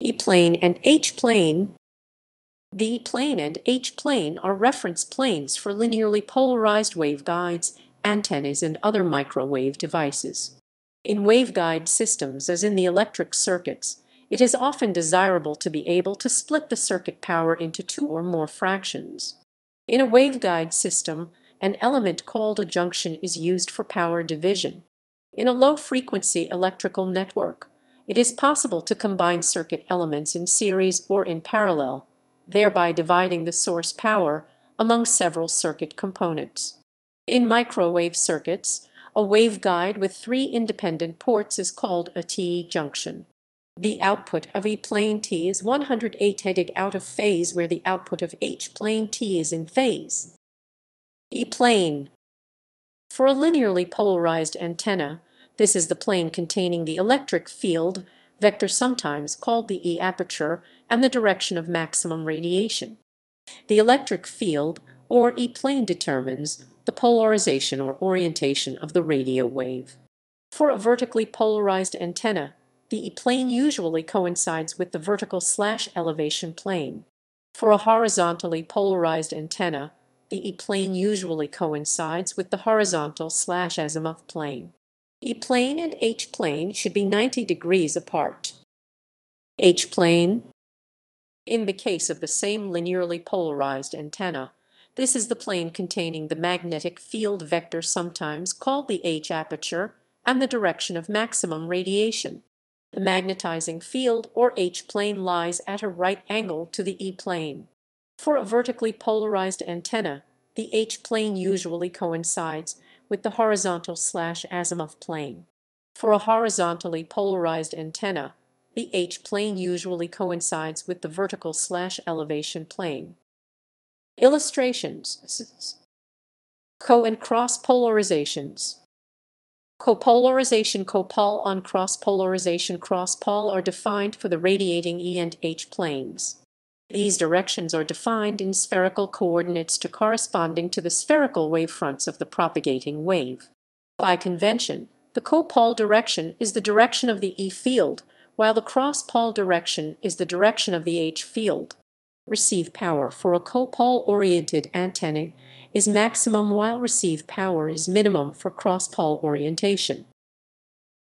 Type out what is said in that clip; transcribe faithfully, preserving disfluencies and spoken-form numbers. E-plane and H-plane. The E-plane and H-plane are reference planes for linearly polarized waveguides, antennas, and other microwave devices. In waveguide systems, as in the electric circuits, it is often desirable to be able to split the circuit power into two or more fractions. In a waveguide system, an element called a junction is used for power division. In a low-frequency electrical network, it is possible to combine circuit elements in series or in parallel, thereby dividing the source power among several circuit components. In microwave circuits, a waveguide with three independent ports is called a T E E junction. The output of E-plane Tee is one hundred eight headed out of phase, where the output of H-plane Tee is in phase. E-plane. For a linearly polarized antenna, this is the plane containing the electric field vector, sometimes called the E-aperture, and the direction of maximum radiation. The electric field, or E-plane, determines the polarization or orientation of the radio wave. For a vertically polarized antenna, the E-plane usually coincides with the vertical slash elevation plane. For a horizontally polarized antenna, the E-plane usually coincides with the horizontal slash azimuth plane. E-plane and H-plane should be ninety degrees apart. H-plane. In the case of the same linearly polarized antenna, this is the plane containing the magnetic field vector, sometimes called the H-aperture, and the direction of maximum radiation. The magnetizing field, or H-plane, lies at a right angle to the E-plane. For a vertically polarized antenna, the H-plane usually coincides with the horizontal slash azimuth plane. For a horizontally polarized antenna, the H-plane usually coincides with the vertical slash elevation plane. Illustrations. Co- and cross-polarizations. Copolarization, copol on cross-polarization, crosspol are defined for the radiating E and H planes. These directions are defined in spherical coordinates to corresponding to the spherical wavefronts of the propagating wave. By convention, the copol direction is the direction of the E field, while the crosspol direction is the direction of the H field. Receive power for a copole-oriented antenna is maximum, while receive power is minimum for crosspole orientation.